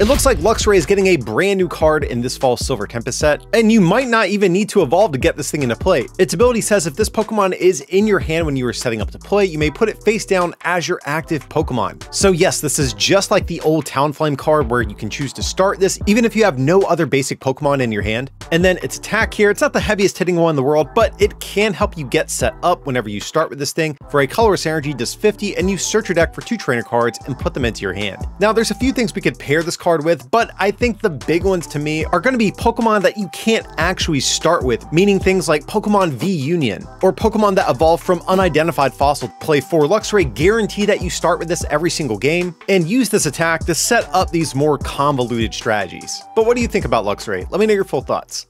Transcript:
It looks like Luxray is getting a brand new card in this fall's Silver Tempest set, and you might not even need to evolve to get this thing into play. Its ability says if this Pokemon is in your hand when you are setting up to play, you may put it face down as your active Pokemon. So yes, this is just like the old Town Flame card where you can choose to start this even if you have no other basic Pokemon in your hand. And then its attack here, it's not the heaviest hitting one in the world, but it can help you get set up whenever you start with this thing. For a colorless energy, does 50, and you search your deck for 2 trainer cards and put them into your hand. Now there's a few things we could pair this card with, but I think the big ones to me are going to be Pokemon that you can't actually start with, meaning things like Pokemon V Union, or Pokemon that evolve from unidentified fossil. Play 4 Luxray, guarantee that you start with this every single game, and use this attack to set up these more convoluted strategies. But what do you think about Luxray? Let me know your full thoughts.